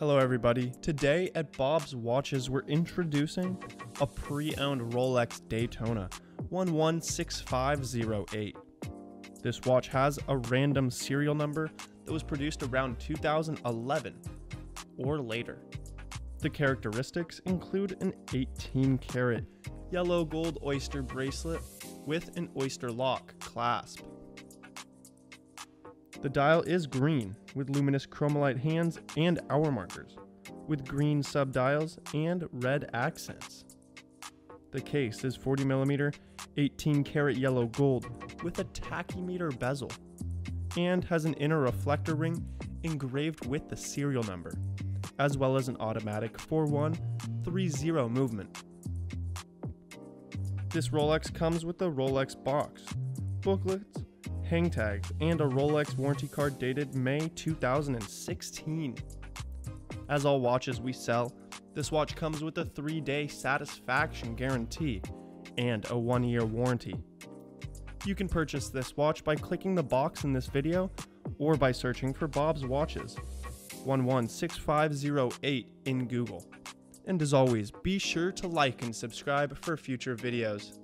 Hello everybody, today at Bob's Watches we're introducing a pre-owned Rolex Daytona 116508. This watch has a random serial number that was produced around 2011 or later. The characteristics include an 18 karat yellow gold oyster bracelet with an oyster lock clasp. The dial is green, with luminous Chromalight hands and hour markers, with green sub-dials and red accents. The case is 40mm, 18 karat yellow gold, with a tachymeter bezel, and has an inner reflector ring engraved with the serial number, as well as an automatic 4130 movement. This Rolex comes with a Rolex box, booklets, hang tags, and a Rolex warranty card dated May 2016. As all watches we sell, this watch comes with a 3-day satisfaction guarantee and a 1-year warranty. You can purchase this watch by clicking the box in this video or by searching for Bob's Watches 116508 in Google. And as always, be sure to like and subscribe for future videos.